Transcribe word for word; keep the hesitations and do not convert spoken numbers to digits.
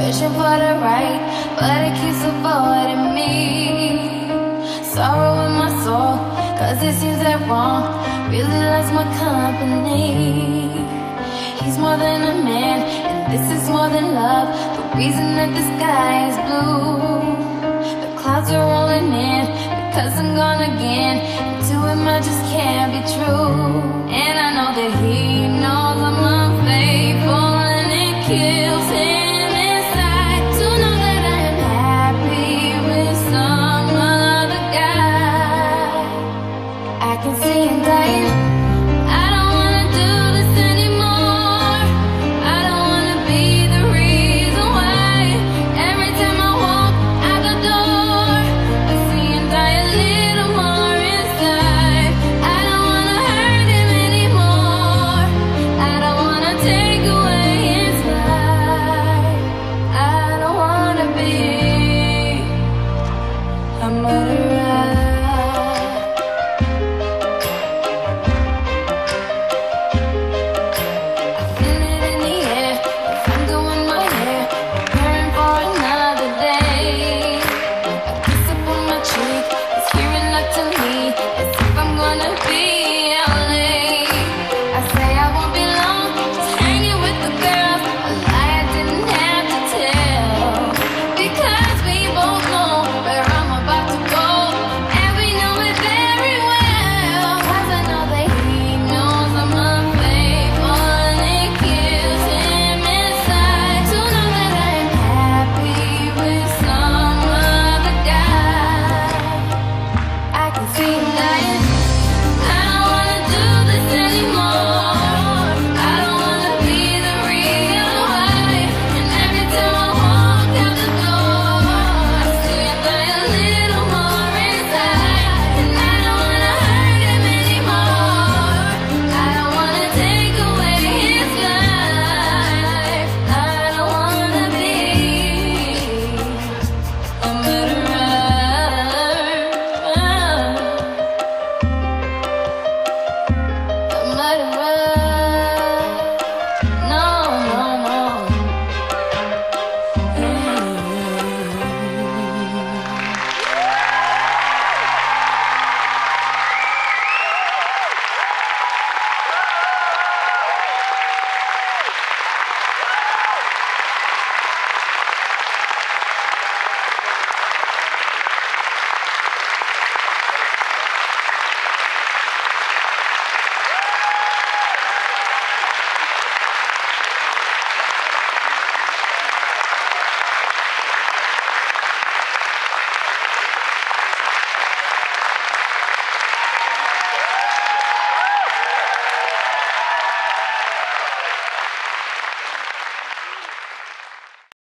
searching for the right, but it keeps avoiding me. Sorrow in my soul, cause it seems that wrong really likes my company. He's more than a man, and this is more than love. The reason that the sky is blue, the clouds are rolling in, because I'm gone again, and to him I just can't be true. And I know that he knows I'm unfaithful, and it kills him.